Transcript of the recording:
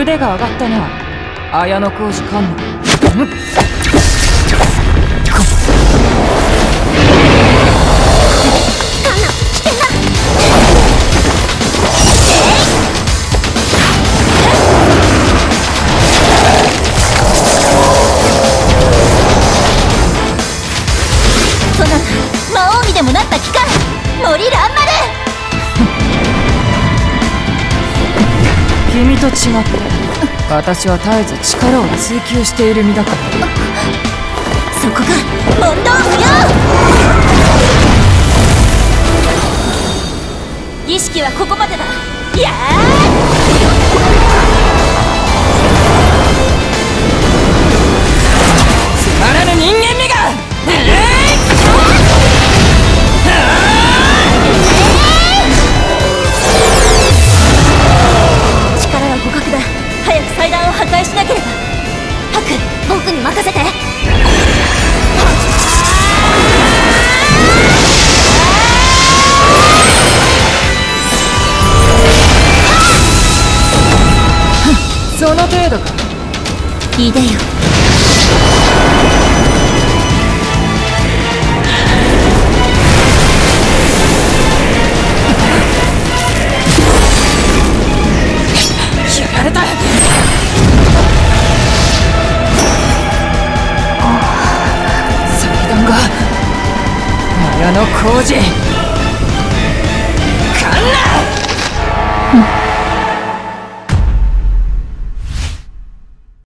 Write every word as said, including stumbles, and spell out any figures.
腕が上がったな、綾小路観音。君と違って私は絶えず力を追求している身だから。そこが問答無用。儀式はここまでだ。やー、つまらぬ人間めが、えー破壊しなければ。ハク、僕に任せて。その程度か。いでよ。やられた。あの工事